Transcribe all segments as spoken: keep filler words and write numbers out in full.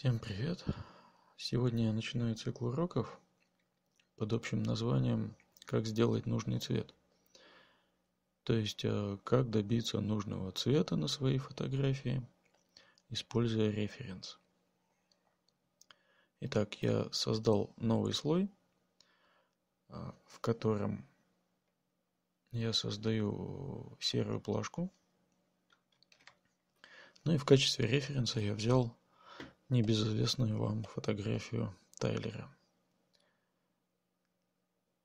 Всем привет! Сегодня я начинаю цикл уроков под общим названием «Как сделать нужный цвет». То есть, как добиться нужного цвета на своей фотографии, используя референс. Итак, я создал новый слой, в котором я создаю серую плашку. Ну и в качестве референса я взял небезызвестную вам фотографию Тайлера.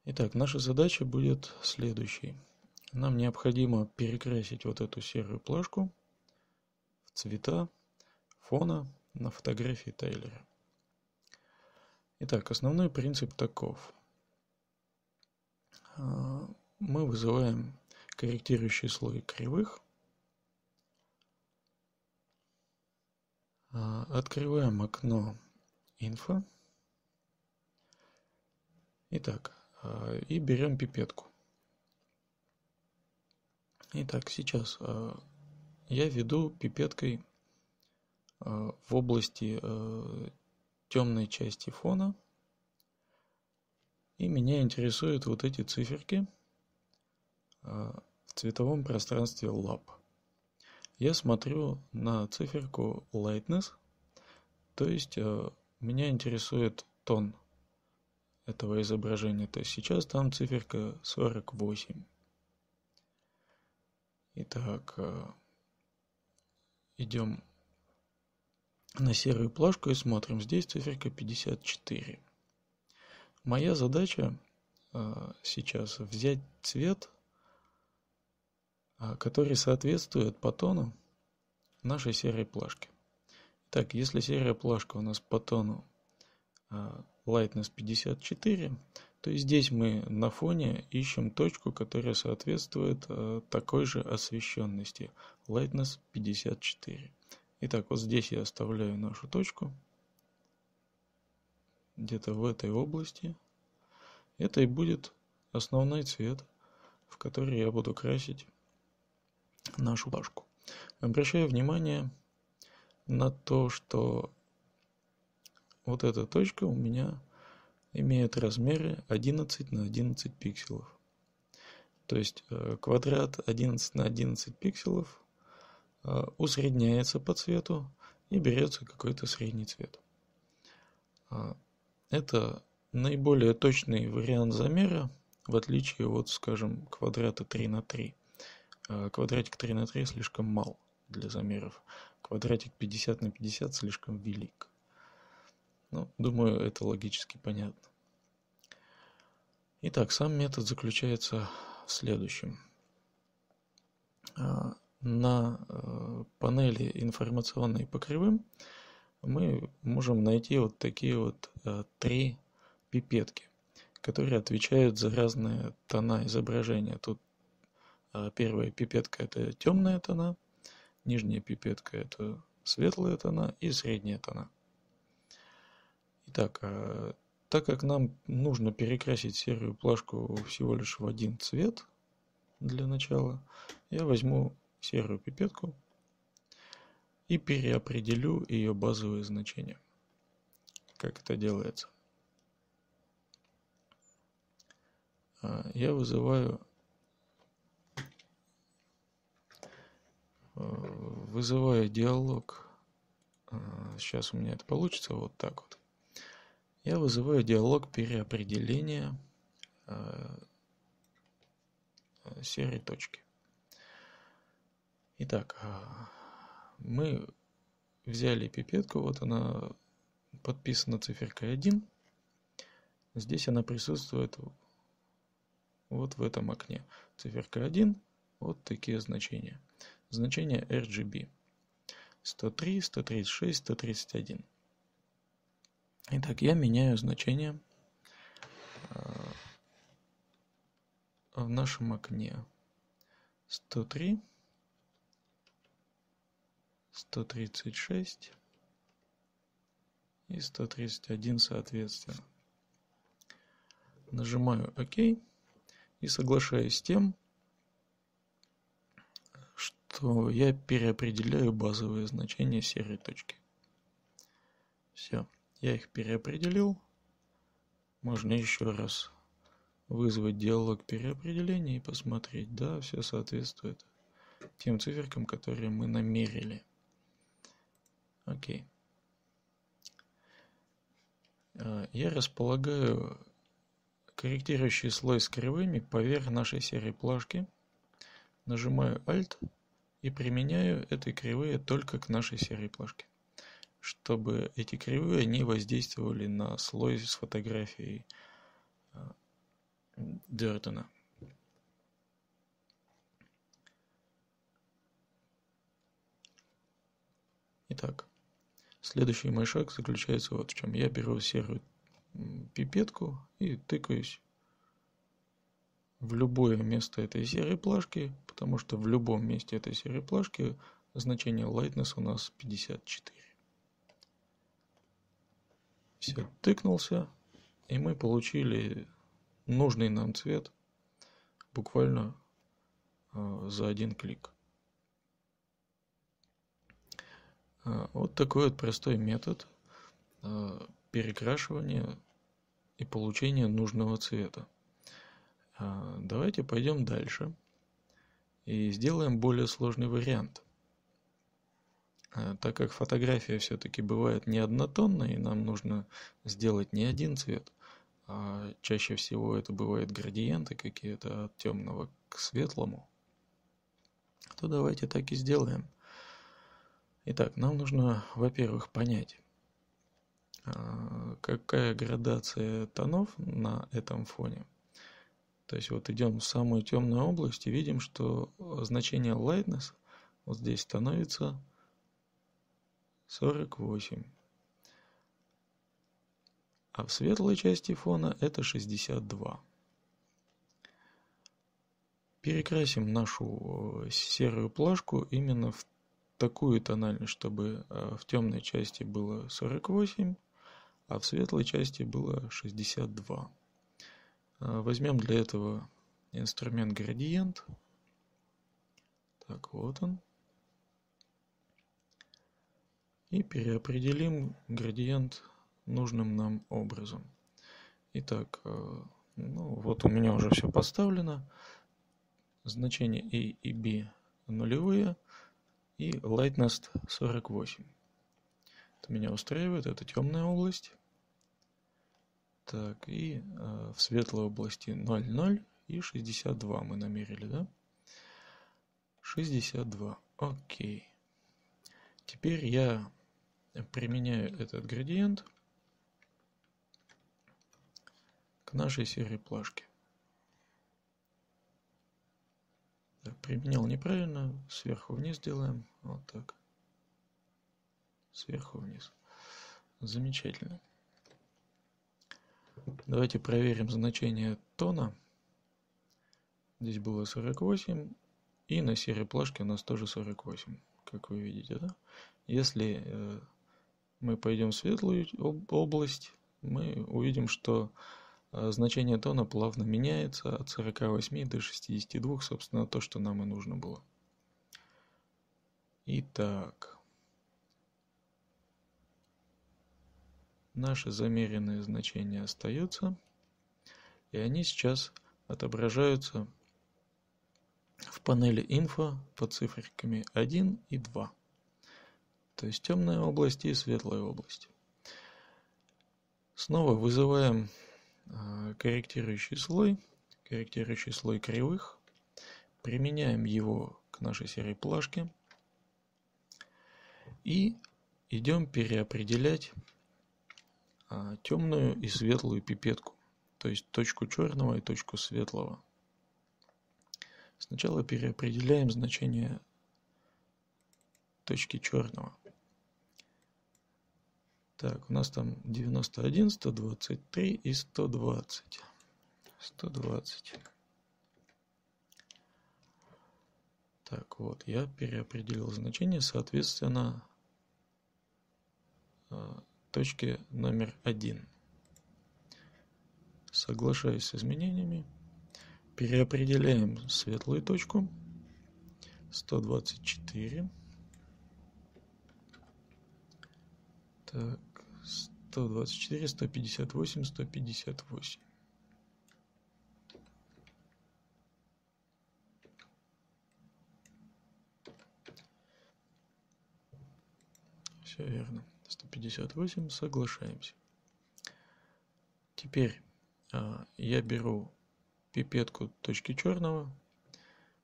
Итак, наша задача будет следующей. Нам необходимо перекрасить вот эту серую плашку в цвета фона на фотографии Тайлера. Итак, основной принцип таков. Мы вызываем корректирующий слой кривых. Открываем окно «Инфо». Итак, и берем пипетку. Итак, сейчас я веду пипеткой в области темной части фона. И меня интересуют вот эти циферки в цветовом пространстве лаб. Я смотрю на циферку Lightness, то есть э, меня интересует тон этого изображения. То есть сейчас там циферка сорок восемь. Итак, э, идем на серую плашку и смотрим. Здесь циферка пятьдесят четыре. Моя задача э, сейчас взять цвет, который соответствует по тону нашей серой плашки. Так, если серая плашка у нас по тону Lightness пятьдесят четыре, то и здесь мы на фоне ищем точку, которая соответствует такой же освещенности Lightness пятьдесят четыре. Итак, вот здесь я оставляю нашу точку, где-то в этой области. Это и будет основной цвет, в который я буду красить нашу плашку. Обращаю внимание на то, что вот эта точка у меня имеет размеры одиннадцать на одиннадцать пикселов. То есть квадрат одиннадцать на одиннадцать пикселов усредняется по цвету и берется какой-то средний цвет. Это наиболее точный вариант замера, в отличие от, скажем, квадрата три на три. Квадратик три на три слишком мал для замеров. Квадратик пятьдесят на пятьдесят слишком велик. Ну, думаю, это логически понятно. Итак, сам метод заключается в следующем. На панели информационной по кривым мы можем найти вот такие вот три пипетки, которые отвечают за разные тона изображения. Тут первая пипетка – это темная тона, нижняя пипетка – это светлая тона и средняя тона. Итак, так как нам нужно перекрасить серую плашку всего лишь в один цвет для начала, я возьму серую пипетку и переопределю ее базовые значения. Как это делается? Я вызываю... Вызываю диалог, сейчас у меня это получится вот так вот. Я вызываю диалог переопределения серой точки. Итак, мы взяли пипетку, вот она подписана циферкой один. Здесь она присутствует вот в этом окне. Циферка один, вот такие значения. Значение эр джи би сто три, сто тридцать шесть, сто тридцать один. Итак, я меняю значение в нашем окне сто три, сто тридцать шесть и сто тридцать один соответственно. Нажимаю ОК и соглашаюсь с тем, то я переопределяю базовые значения серой точки. Все, я их переопределил. Можно еще раз вызвать диалог переопределения и посмотреть. Да, все соответствует тем циферкам, которые мы намерили. Окей. Я располагаю корректирующий слой с кривыми поверх нашей серой плашки. Нажимаю Alt и применяю эти кривые только к нашей серой плашке, чтобы эти кривые не воздействовали на слой с фотографией Дёрдена. Итак, следующий мой шаг заключается вот в чем. Я беру серую пипетку и тыкаюсь в любое место этой серой плашки, потому что в любом месте этой серой плашки значение lightness у нас пятьдесят четыре. Все, тыкнулся, и мы получили нужный нам цвет буквально э, за один клик. Э, вот такой вот простой метод э, перекрашивания и получения нужного цвета. Э, давайте пойдем дальше и сделаем более сложный вариант. Так как фотография все-таки бывает не однотонной, и нам нужно сделать не один цвет, а чаще всего это бывают градиенты какие-то от темного к светлому, то давайте так и сделаем. Итак, нам нужно, во-первых, понять, какая градация тонов на этом фоне. То есть вот идем в самую темную область и видим, что значение lightness вот здесь становится сорок восемь. А в светлой части фона это шестьдесят два. Перекрасим нашу серую плашку именно в такую тональность, чтобы в темной части было сорок восемь, а в светлой части было шестьдесят два. Возьмем для этого инструмент градиент. Так, вот он. И переопределим градиент нужным нам образом. Итак, ну вот у меня уже все поставлено. Значения A и B нулевые. И lightness сорок восемь. Это меня устраивает. Это темная область. Так, и э, в светлой области ноль ноль и шестьдесят два мы намерили, да? шестьдесят два. Окей. Теперь я применяю этот градиент к нашей серой плашке. Так, применил неправильно, сверху вниз делаем, вот так, сверху вниз. Замечательно. Давайте проверим значение тона. Здесь было сорок восемь, и на серой плашке у нас тоже сорок восемь. Как вы видите, да? Если э, мы пойдем в светлую об область, мы увидим, что э, значение тона плавно меняется от сорока восьми до шестидесяти двух, собственно, то, что нам и нужно было. Итак, наши замеренные значения остаются, и они сейчас отображаются в панели инфо под циферками один и два. То есть темная область и светлая область. Снова вызываем э, корректирующий слой, корректирующий слой кривых. Применяем его к нашей серой плашке. И идем переопределять э, темную и светлую пипетку. То есть точку черного и точку светлого. Сначала переопределяем значение точки черного. Так, у нас там девяносто один, сто двадцать три и сто двадцать. сто двадцать. Так, вот, я переопределил значение, соответственно, точки номер один. Соглашаюсь с изменениями. Переопределяем светлую точку сто двадцать четыре. Так, сто двадцать четыре, сто пятьдесят восемь, сто пятьдесят восемь. Все верно. сто пятьдесят восемь, соглашаемся. Теперь а, я беру пипетку точки черного,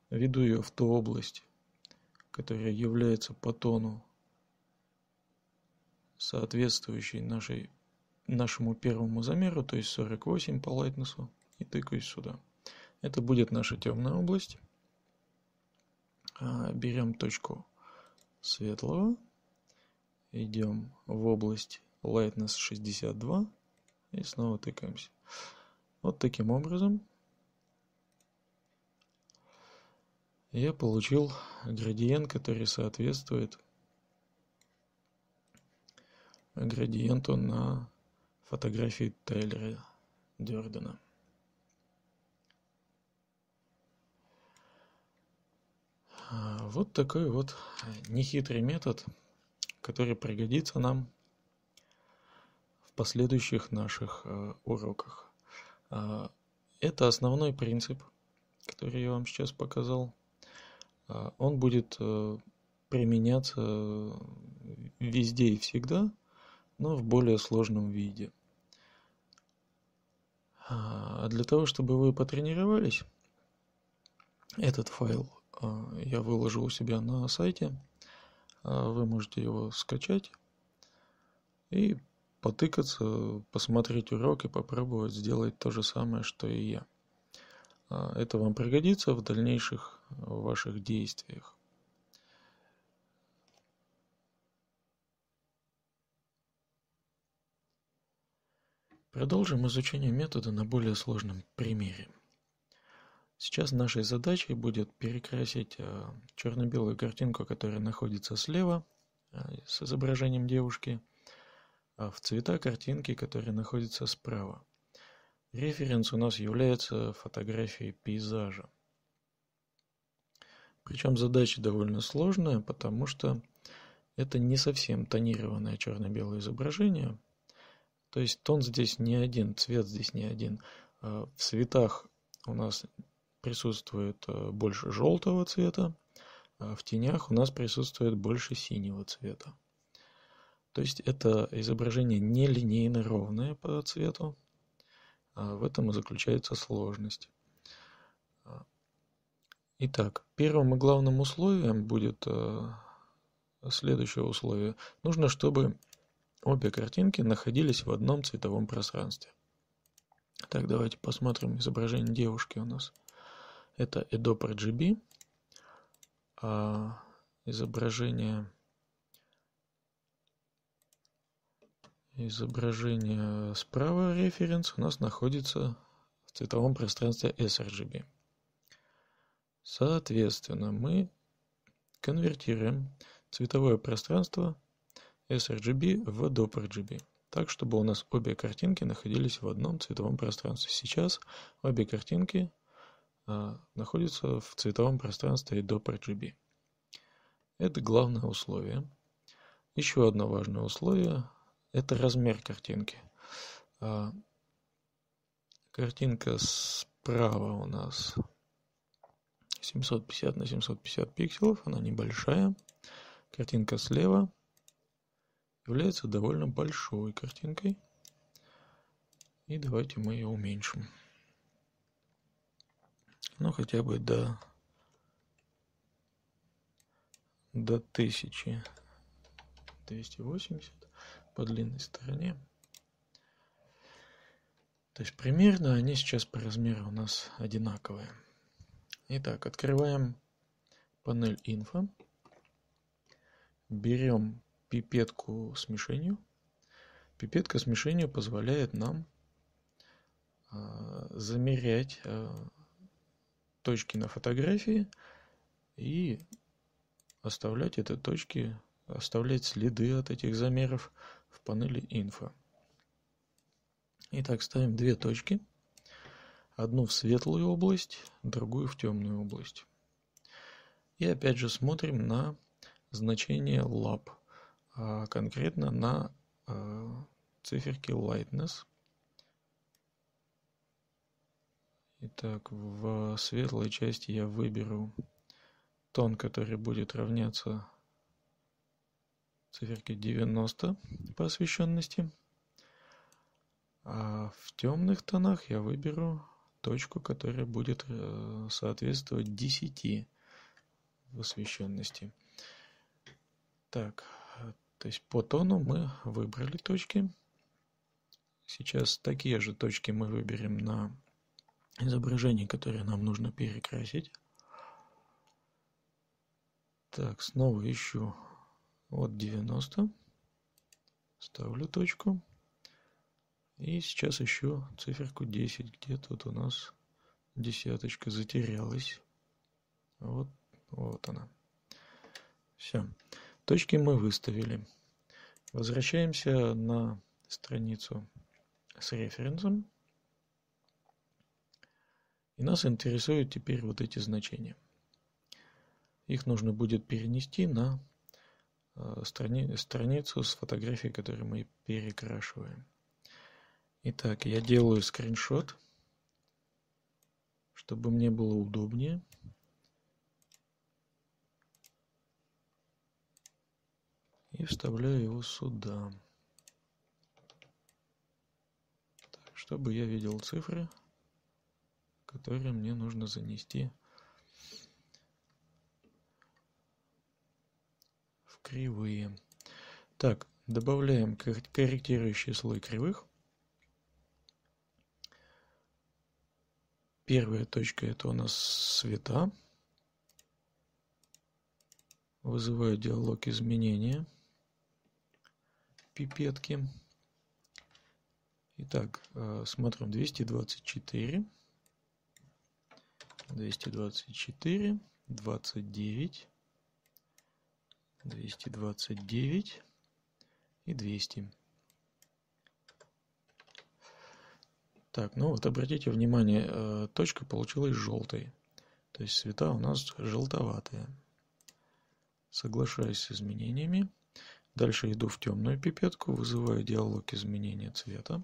веду ее в ту область, которая является по тону соответствующей нашей, нашему первому замеру, то есть сорок восемь по лайтнесу, и тыкаюсь сюда. Это будет наша темная область. А, берем точку светлого. Идем в область Lightness шестьдесят два и снова тыкаемся. Вот таким образом я получил градиент, который соответствует градиенту на фотографии Тайлера Дёрдена. Вот такой вот нехитрый метод, который пригодится нам в последующих наших э, уроках. Э, это основной принцип, который я вам сейчас показал. Э, он будет э, применяться везде и всегда, но в более сложном виде. А для того, чтобы вы потренировались, этот файл э, я выложу у себя на сайте. Вы можете его скачать и потыкаться, посмотреть урок и попробовать сделать то же самое, что и я. Это вам пригодится в дальнейших ваших действиях. Продолжим изучение метода на более сложном примере. Сейчас нашей задачей будет перекрасить черно-белую картинку, которая находится слева, с изображением девушки, в цвета картинки, которая находится справа. Референс у нас является фотографией пейзажа. Причем задача довольно сложная, потому что это не совсем тонированное черно-белое изображение. То есть тон здесь не один, цвет здесь не один. В цветах у нас присутствует больше желтого цвета, а в тенях у нас присутствует больше синего цвета. То есть это изображение не линейно ровное по цвету, а в этом и заключается сложность. Итак, первым и главным условием будет следующее условие. Нужно, чтобы обе картинки находились в одном цветовом пространстве. Так, давайте посмотрим изображение девушки у нас. Это Adobe эр джи би, а изображение, изображение справа, референс, у нас находится в цветовом пространстве sRGB. Соответственно, мы конвертируем цветовое пространство sRGB в Adobe эр джи би, так, чтобы у нас обе картинки находились в одном цветовом пространстве. Сейчас обе картинки находится в цветовом пространстве Adobe эр джи би. Это главное условие. Еще одно важное условие – это размер картинки. Картинка справа у нас семьсот пятьдесят на семьсот пятьдесят пикселов, она небольшая. Картинка слева является довольно большой картинкой. И давайте мы ее уменьшим. Ну, хотя бы до, до тысячи двухсот восьмидесяти по длинной стороне. То есть примерно они сейчас по размеру у нас одинаковые. Итак, открываем панель инфо. Берем пипетку с мишенью. Пипетка с мишенью позволяет нам э, замерять э, точки на фотографии и оставлять эти точки, оставлять следы от этих замеров в панели инфо. Итак, ставим две точки. Одну в светлую область, другую в темную область. И опять же смотрим на значение лаб, конкретно на циферки lightness. Итак, в светлой части я выберу тон, который будет равняться циферке девяносто по освещенности. А в темных тонах я выберу точку, которая будет соответствовать десяти в освещенности. Так, то есть по тону мы выбрали точки. Сейчас такие же точки мы выберем на изображение, которое нам нужно перекрасить. Так, снова ищу от девяноста. Ставлю точку. И сейчас ищу циферку десять. Где тут у нас десяточка затерялась? Вот, вот она. Все. Точки мы выставили. Возвращаемся на страницу с референсом. И нас интересуют теперь вот эти значения. Их нужно будет перенести на страни- страницу с фотографией, которую мы перекрашиваем. Итак, я делаю скриншот, чтобы мне было удобнее. И вставляю его сюда. Так, чтобы я видел цифры, которые мне нужно занести в кривые. Так, добавляем корректирующий слой кривых. Первая точка — это у нас цвета. Вызываю диалог изменения пипетки. Итак, смотрим двести двадцать четыре, двести двадцать четыре, двадцать девять, двести двадцать девять и двести. Так, ну вот обратите внимание, точка получилась желтой. То есть цвета у нас желтоватые. Соглашаюсь с изменениями. Дальше иду в темную пипетку, вызываю диалог изменения цвета.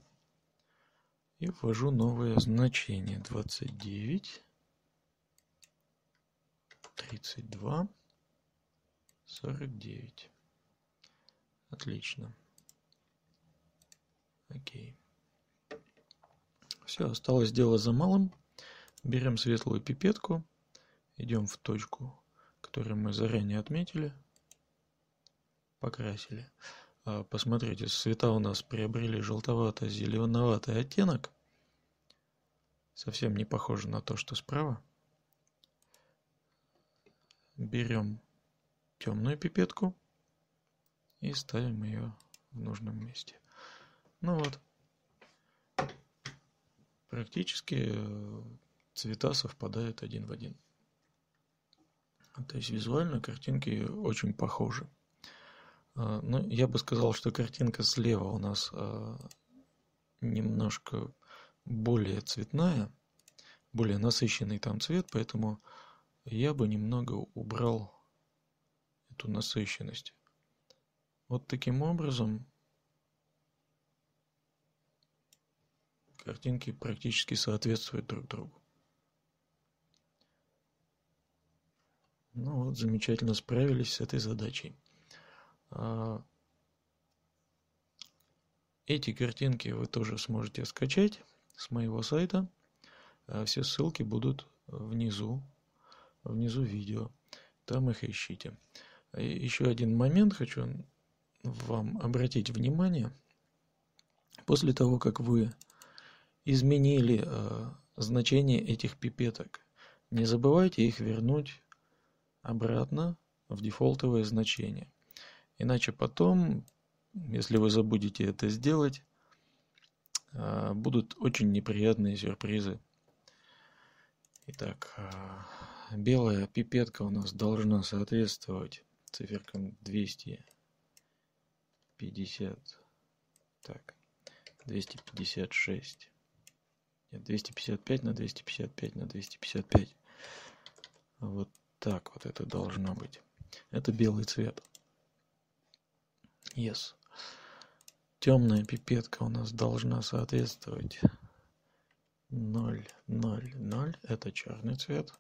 И ввожу новое значение. двадцать девять, тридцать два, сорок девять. Отлично. Окей. Все, осталось дело за малым. Берем светлую пипетку, идем в точку, которую мы заранее отметили, покрасили. Посмотрите, цвета у нас приобрели желтовато-зеленоватый оттенок. Совсем не похоже на то, что справа. Берем темную пипетку и ставим ее в нужном месте. Ну вот. Практически цвета совпадают один в один. То есть визуально картинки очень похожи. Но я бы сказал, что картинка слева у нас немножко более цветная, более насыщенный там цвет, поэтому я бы немного убрал эту насыщенность. Вот таким образом картинки практически соответствуют друг другу. Ну вот, замечательно справились с этой задачей. Эти картинки вы тоже сможете скачать с моего сайта. Все ссылки будут внизу, внизу видео. Там их ищите. И еще один момент хочу вам обратить внимание. После того, как вы изменили э, значение этих пипеток, не забывайте их вернуть обратно в дефолтовое значение. Иначе потом, если вы забудете это сделать, э, будут очень неприятные сюрпризы. Итак, э, белая пипетка у нас должна соответствовать циферкам двести пятьдесят. Так, двести пятьдесят шесть. двести пятьдесят пять на двести пятьдесят пять на двести пятьдесят пять. Вот так вот это должно быть. Это белый цвет. Yes. темная пипетка у нас должна соответствовать ноль, ноль, ноль. Это черный цвет.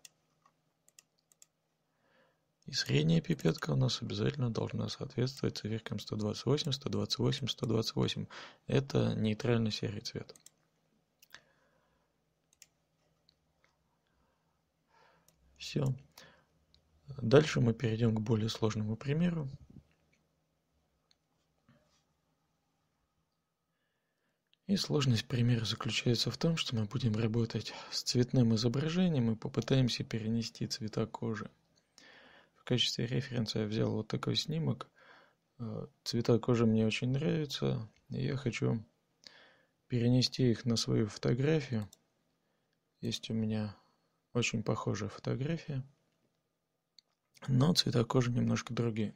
И средняя пипетка у нас обязательно должна соответствовать циферкам сто двадцать восемь, сто двадцать восемь, сто двадцать восемь. Это нейтральный серый цвет. Все. Дальше мы перейдем к более сложному примеру. И сложность примера заключается в том, что мы будем работать с цветным изображением и попытаемся перенести цвета кожи. В качестве референса я взял вот такой снимок. Цвета кожи мне очень нравятся, и я хочу перенести их на свою фотографию. Есть у меня очень похожая фотография, но цвета кожи немножко другие.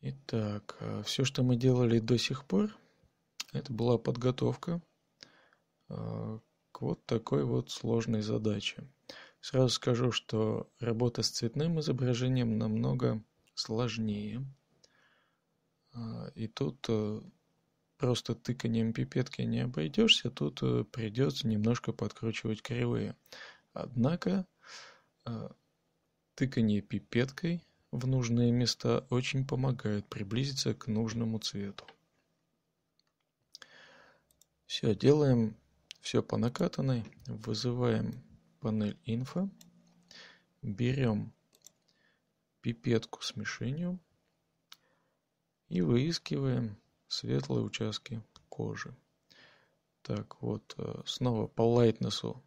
Итак, все, что мы делали до сих пор, это была подготовка к вот такой вот сложной задаче. Сразу скажу, что работа с цветным изображением намного сложнее. И тут просто тыканием пипетки не обойдешься, тут придется немножко подкручивать кривые. Однако тыкание пипеткой в нужные места очень помогает приблизиться к нужному цвету. Все, делаем все по накатанной, вызываем панель инфо, берем пипетку с мишенью и выискиваем светлые участки кожи. Так вот, снова по лайтнесу,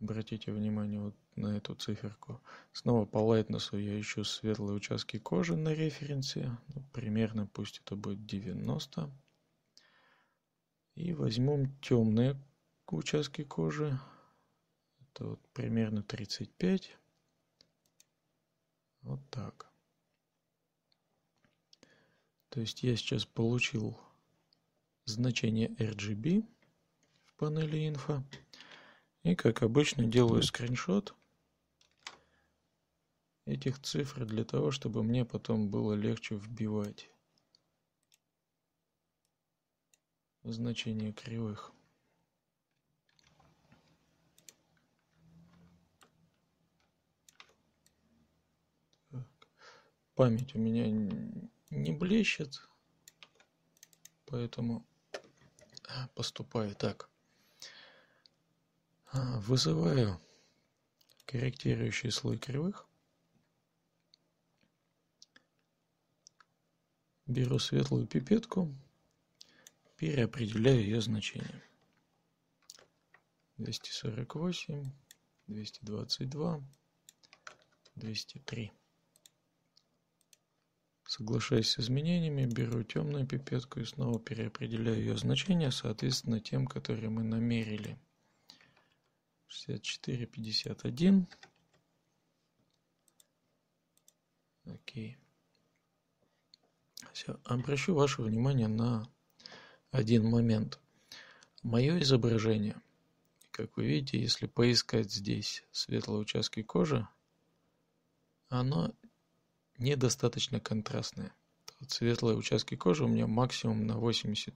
обратите внимание вот на эту циферку, снова по лайтнесу я ищу светлые участки кожи на референсе, примерно пусть это будет девяносто. И возьмем темные участки кожи. Это вот примерно тридцать пять. Вот так. То есть я сейчас получил значение эр джи би в панели инфо. И как обычно делаю скриншот этих цифр для того, чтобы мне потом было легче вбивать значение кривых. Так. Память у меня не блещет, поэтому поступаю так. Вызываю корректирующий слой кривых. Беру светлую пипетку. Переопределяю ее значение. двести сорок восемь, двести двадцать два, двести три. Соглашаясь с изменениями, беру темную пипетку и снова переопределяю ее значение, соответственно, тем, которые мы намерили. шестьдесят четыре, пятьдесят один. Окей. Все. Обращу ваше внимание на один момент. Мое изображение, как вы видите, если поискать здесь светлые участки кожи, оно недостаточно контрастное. Вот светлые участки кожи у меня максимум на восемьдесят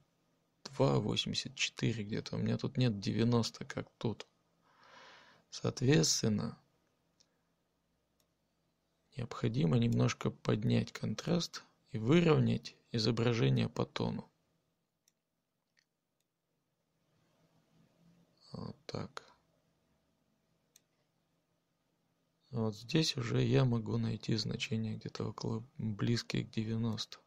два, восемьдесят четыре где-то. У меня тут нет девяноста, как тут. Соответственно, необходимо немножко поднять контраст и выровнять изображение по тону. Вот так. Вот здесь уже я могу найти значение где-то около близких к девяноста.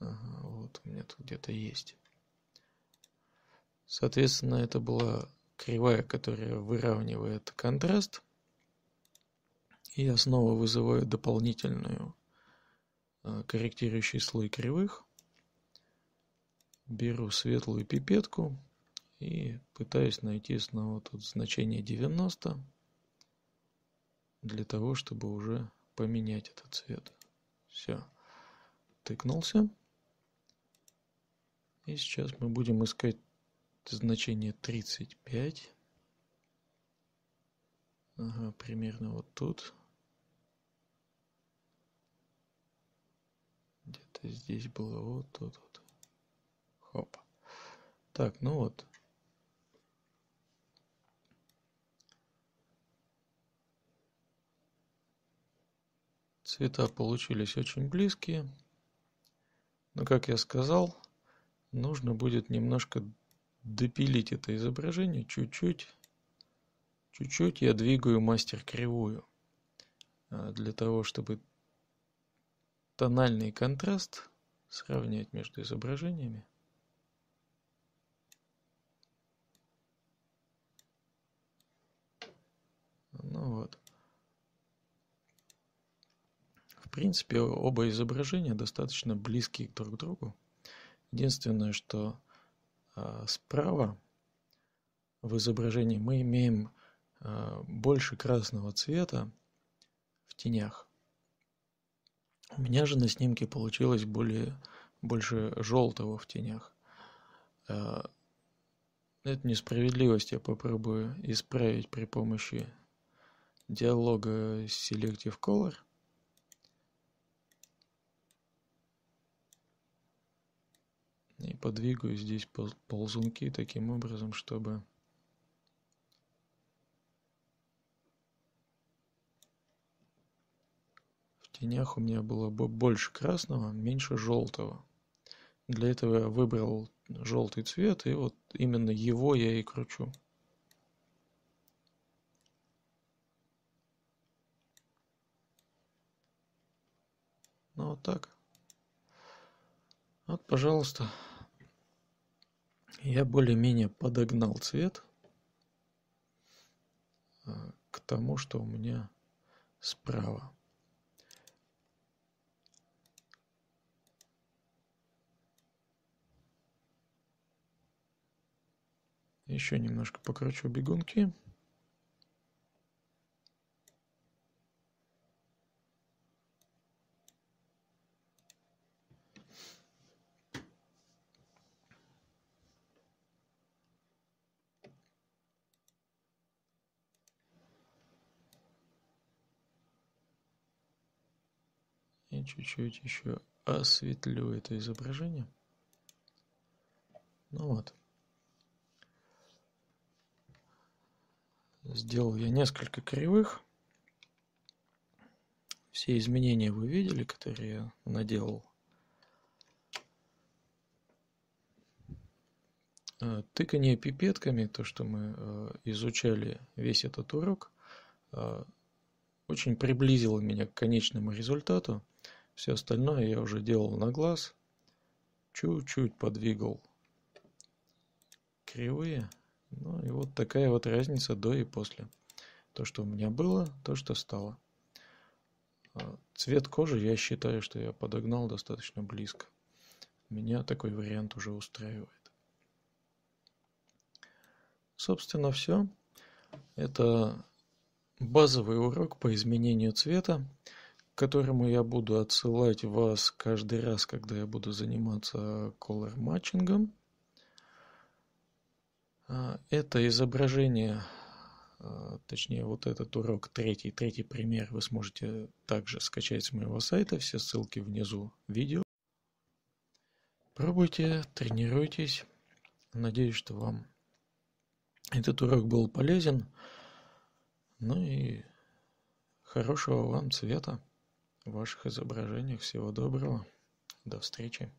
Ага, вот у меня тут где-то есть. Соответственно, это была кривая, которая выравнивает контраст. И я снова вызываю дополнительную корректирующий слой кривых. Беру светлую пипетку и пытаюсь найти снова тут значение девяносто для того, чтобы уже поменять этот цвет. Все, тыкнулся. И сейчас мы будем искать значение тридцать пять. Ага, примерно вот тут. здесь было вот тут вот. Хоп. Так, ну вот. Цвета получились очень близкие. Но, как я сказал, нужно будет немножко допилить это изображение. Чуть-чуть. Чуть-чуть я двигаю мастер-кривую. Для того, чтобы тональный контраст сравнять между изображениями. Ну вот. В принципе, оба изображения достаточно близкие друг к другу. Единственное, что а, справа в изображении мы имеем а, больше красного цвета в тенях. У меня же на снимке получилось более, больше желтого в тенях. А, эту несправедливость я попробую исправить при помощи диалога Selective Color. И подвигаю здесь ползунки таким образом, чтобы в тенях у меня было бы больше красного, меньше желтого. Для этого я выбрал желтый цвет, и вот именно его я и кручу. Ну вот так. Вот, пожалуйста. Я более-менее подогнал цвет к тому, что у меня справа. Еще немножко покручу бегунки. Чуть-чуть еще осветлю это изображение. Ну вот. Сделал я несколько кривых. Все изменения вы видели, которые я наделал. Тыкание пипетками, то, что мы изучали весь этот урок, очень приблизило меня к конечному результату. Все остальное я уже делал на глаз. Чуть-чуть подвигал кривые. Ну и вот такая вот разница до и после. То, что у меня было, то, что стало. Цвет кожи я считаю, что я подогнал достаточно близко. Меня такой вариант уже устраивает. Собственно, все. Это базовый урок по изменению цвета, к которому я буду отсылать вас каждый раз, когда я буду заниматься color матчингом. Это изображение, точнее вот этот урок, третий, третий пример, вы сможете также скачать с моего сайта, все ссылки внизу видео. Пробуйте, тренируйтесь. Надеюсь, что вам этот урок был полезен. Ну и хорошего вам цвета в ваших изображениях. Всего доброго. До встречи.